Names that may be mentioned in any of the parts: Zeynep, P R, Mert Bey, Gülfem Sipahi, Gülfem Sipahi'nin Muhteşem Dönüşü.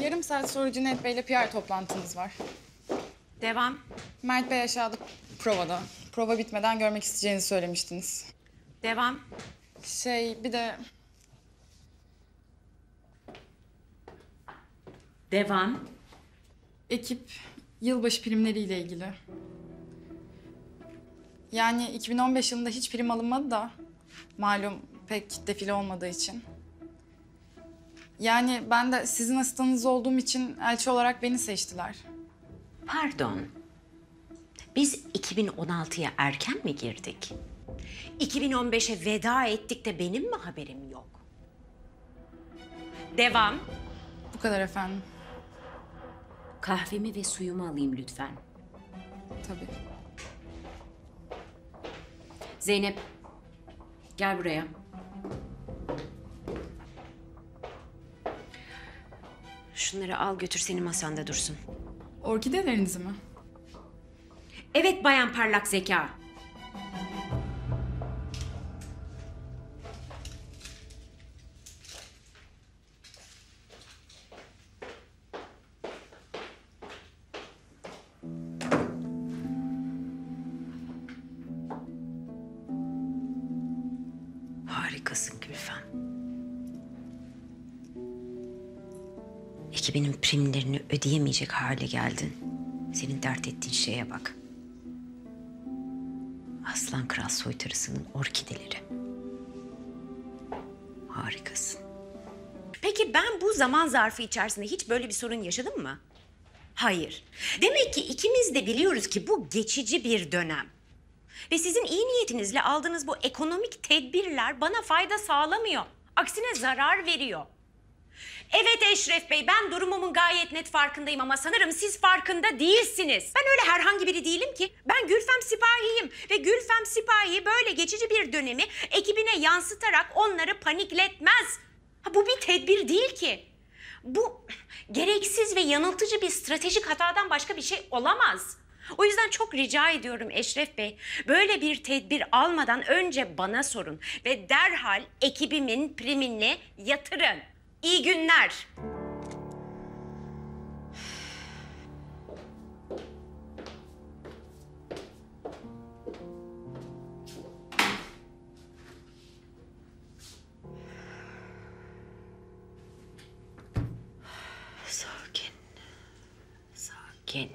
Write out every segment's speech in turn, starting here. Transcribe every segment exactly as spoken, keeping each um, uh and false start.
Yarım saat sonra Cüneyt Bey'le P R toplantımız var. Devam. Mert Bey aşağıda provada. Prova bitmeden görmek isteyeceğinizi söylemiştiniz. Devam. Şey bir de... Devam. Ekip yılbaşı primleriyle ilgili. Yani iki bin on beş yılında hiç prim alınmadı da. Malum pek defile olmadığı için. Yani ben de sizin asistanınız olduğum için elçi olarak beni seçtiler. Pardon. Biz iki bin on altıya erken mi girdik? iki bin on beşe veda ettik de benim mi haberim yok? Devam. Bu kadar efendim. Kahvemi ve suyumu alayım lütfen. Tabii. Zeynep, gel buraya. Şunları al götür, senin masanda dursun. Orkidelerinizi mi? Evet bayan parlak zeka. Harikasın Gülfem. Ekibinin primlerini ödeyemeyecek hale geldin. Senin dert ettiğin şeye bak. Aslan Kral soytarısının orkideleri. Harikasın. Peki ben bu zaman zarfı içerisinde hiç böyle bir sorun yaşadım mı? Hayır. Demek ki ikimiz de biliyoruz ki bu geçici bir dönem. Ve sizin iyi niyetinizle aldığınız bu ekonomik tedbirler bana fayda sağlamıyor. Aksine zarar veriyor. Evet Eşref Bey, ben durumumun gayet net farkındayım ama sanırım siz farkında değilsiniz. Ben öyle herhangi biri değilim ki. Ben Gülfem Sipahi'yim ve Gülfem Sipahi böyle geçici bir dönemi ekibine yansıtarak onları panikletmez. Ha, bu bir tedbir değil ki. Bu gereksiz ve yanıltıcı bir stratejik hatadan başka bir şey olamaz. O yüzden çok rica ediyorum Eşref Bey, böyle bir tedbir almadan önce bana sorun ve derhal ekibimin primini yatırın. İyi günler. Sakin. Sakin.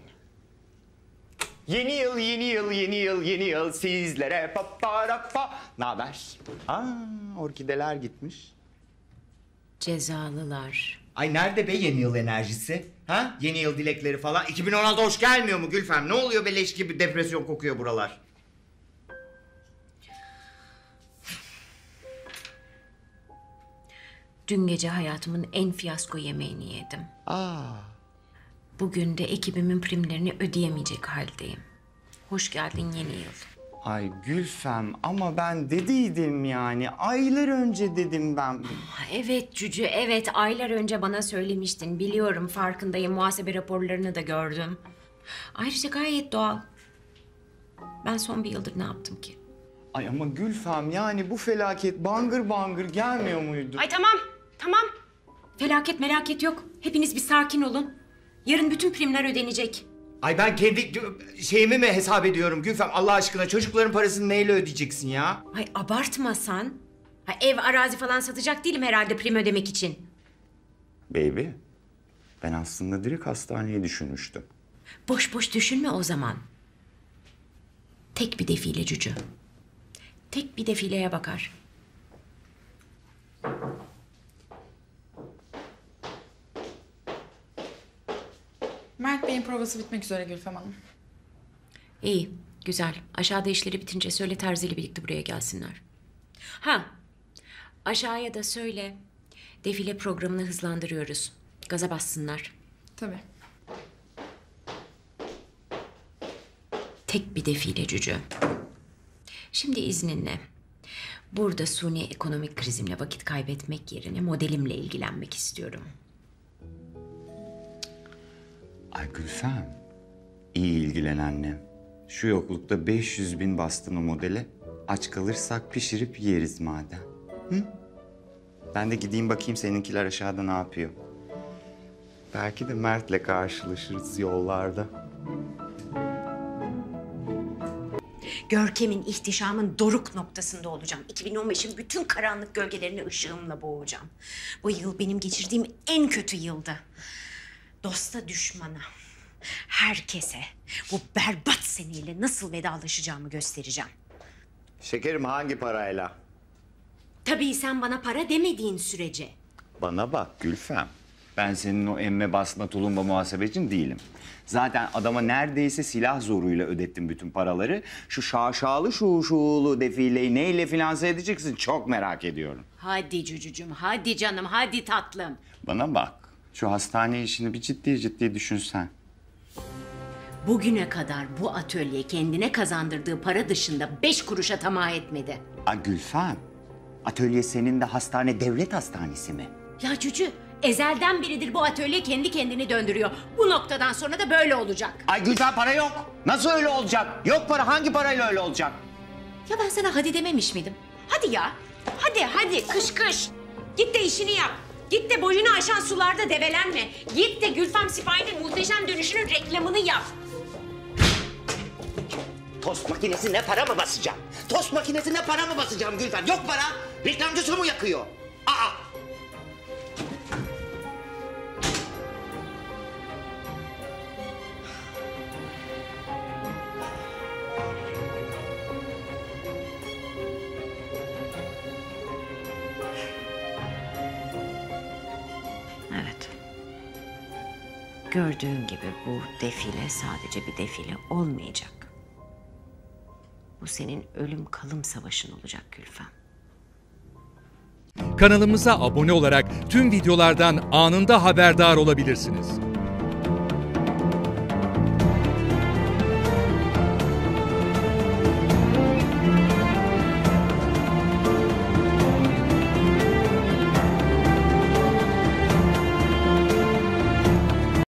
Yeni yıl, yeni yıl, yeni yıl, yeni yıl sizlere paparapa. Naber? Aa, orkideler gitmiş. Cezalılar. Ay nerede be yeni yıl enerjisi? Ha? Yeni yıl dilekleri falan. iki bin on altı hoş gelmiyor mu Gülfem? Ne oluyor be, leş gibi depresyon kokuyor buralar. Dün gece hayatımın en fiyasko yemeğini yedim. Aa. Bugün de ekibimin primlerini ödeyemeyecek haldeyim. Hoş geldin yeni yıl. Ay Gülfem ama ben dediydim yani. Aylar önce dedim ben. Evet Cücü, evet. Aylar önce bana söylemiştin. Biliyorum, farkındayım. Muhasebe raporlarını da gördüm. Ayrıca gayet doğal. Ben son bir yıldır ne yaptım ki? Ay ama Gülfem yani bu felaket bangır bangır gelmiyor muydu? Ay tamam, tamam. Felaket melaket yok. Hepiniz bir sakin olun. Yarın bütün primler ödenecek. Ay ben kendi şeyimi mi hesap ediyorum Gülfem? Allah aşkına çocukların parasını neyle ödeyeceksin ya? Ay abartmasan. Ha, ev, arazi falan satacak değilim herhalde prim ödemek için. Baby, ben aslında direkt hastaneye düşünmüştüm. Boş boş düşünme o zaman. Tek bir defile Cücü. Tek bir defileye bakar. Mert Bey'in provası bitmek üzere Gülfem Hanım. İyi, güzel. Aşağıda işleri bitince söyle terziyle birlikte buraya gelsinler. Ha, aşağıya da söyle. Defile programını hızlandırıyoruz. Gaza bassınlar. Tabii. Tek bir defile Cücü. Şimdi izninle. Burada suni ekonomik krizimle vakit kaybetmek yerine modelimle ilgilenmek istiyorum. Ay Gülfem, iyi ilgilen annem. Şu yoklukta beş yüz bin bastın o modele. Aç kalırsak pişirip yeriz madem. Hı? Ben de gideyim bakayım seninkiler aşağıda ne yapıyor. Belki de Mert'le karşılaşırız yollarda. Görkem'in, ihtişamın doruk noktasında olacağım. iki bin on beşin bütün karanlık gölgelerini ışığımla boğacağım. Bu yıl benim geçirdiğim en kötü yıldı. Dosta, düşmana, herkese bu berbat seneyle nasıl vedalaşacağımı göstereceğim. Şekerim, hangi parayla? Tabii sen bana para demediğin sürece. Bana bak Gülfem. Ben senin o emme basma tulumba muhasebecin değilim. Zaten adama neredeyse silah zoruyla ödettim bütün paraları. Şu şaşalı şuşulu defileyi neyle finanse edeceksin çok merak ediyorum. Hadi cücücüm, hadi canım, hadi tatlım. Bana bak, şu hastane işini bir ciddi ciddi düşünsen. Bugüne kadar bu atölye kendine kazandırdığı para dışında beş kuruşa tamah etmedi. A Gülfem, atölye senin de hastane devlet hastanesi mi? Ya cücü, ezelden biridir bu atölye kendi kendini döndürüyor. Bu noktadan sonra da böyle olacak. Ay Gülfem, para yok. Nasıl öyle olacak? Yok para, hangi parayla öyle olacak? Ya ben sana hadi dememiş miydim? Hadi ya, hadi hadi kış kış. Git de işini yap. Git de boyunu aşan sularda develenme. Git de Gülfem Sipahi'nin Muhteşem Dönüşü'nün reklamını yap. Tost makinesine para mı basacağım? Tost makinesine para mı basacağım Gülfem? Yok para. Reklamcı su mu yakıyor? Aa! Gördüğün gibi bu defile sadece bir defile olmayacak. Bu senin ölüm kalım savaşın olacak Gülfem. Kanalımıza abone olarak tüm videolardan anında haberdar olabilirsiniz.